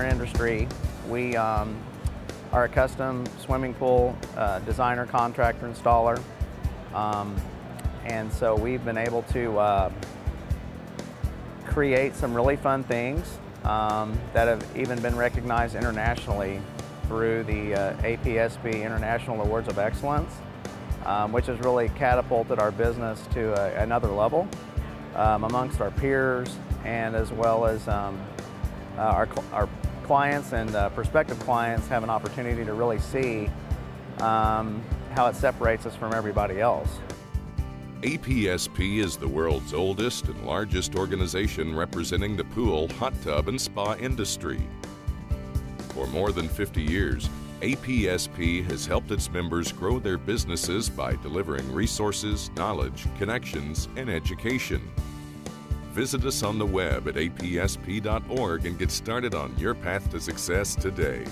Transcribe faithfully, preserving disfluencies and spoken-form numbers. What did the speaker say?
our industry, we um, are a custom swimming pool uh, designer, contractor, installer. Um, and so we've been able to uh, create some really fun things um, that have even been recognized internationally through the uh, A P S P International Awards of Excellence, um, which has really catapulted our business to a, another level um, amongst our peers, and as well as um, uh, our, our clients and uh, prospective clients have an opportunity to really see um, how it separates us from everybody else. A P S P is the world's oldest and largest organization representing the pool, hot tub, and spa industry. For more than fifty years, A P S P has helped its members grow their businesses by delivering resources, knowledge, connections, and education. Visit us on the web at A P S P dot org and get started on your path to success today.